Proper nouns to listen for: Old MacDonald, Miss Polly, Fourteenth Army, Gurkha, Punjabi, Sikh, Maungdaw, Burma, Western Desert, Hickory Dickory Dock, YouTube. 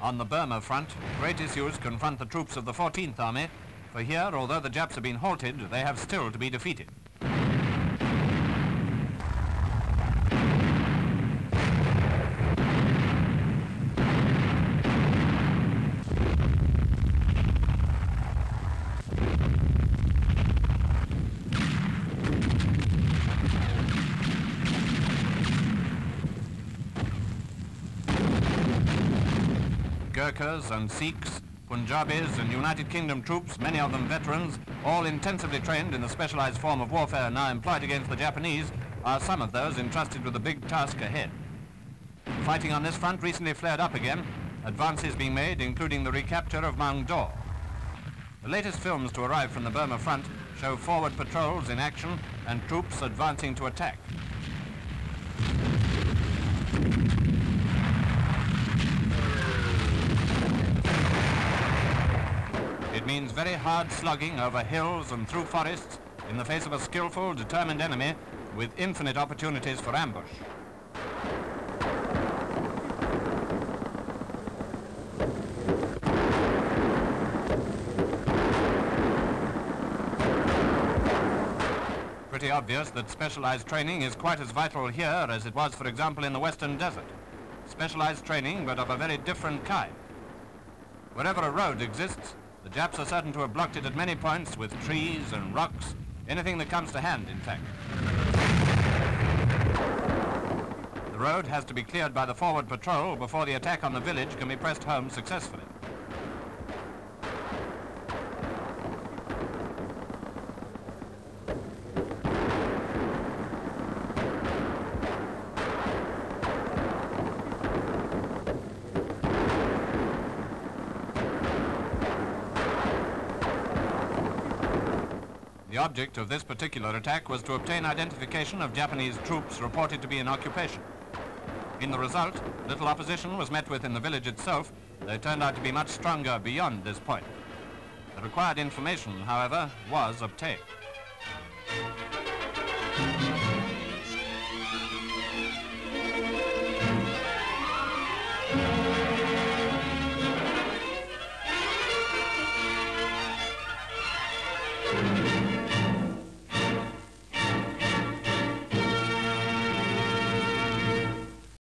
On the Burma front, great issues confront the troops of the 14th Army, for here, although the Japs have been halted, they have still to be defeated. Gurkhas and Sikhs, Punjabis and United Kingdom troops, many of them veterans, all intensively trained in the specialized form of warfare now employed against the Japanese, are some of those entrusted with the big task ahead. Fighting on this front recently flared up again, advances being made including the recapture of Maungdaw. The latest films to arrive from the Burma front show forward patrols in action and troops advancing to attack. It means very hard slugging over hills and through forests in the face of a skillful, determined enemy with infinite opportunities for ambush. Pretty obvious that specialized training is quite as vital here as it was, for example, in the Western Desert. Specialized training, but of a very different kind. Wherever a road exists, the Japs are certain to have blocked it at many points with trees and rocks, anything that comes to hand, in fact. The road has to be cleared by the forward patrol before the attack on the village can be pressed home successfully. The object of this particular attack was to obtain identification of Japanese troops reported to be in occupation. In the result, little opposition was met with in the village itself. They turned out to be much stronger beyond this point. The required information, however, was obtained.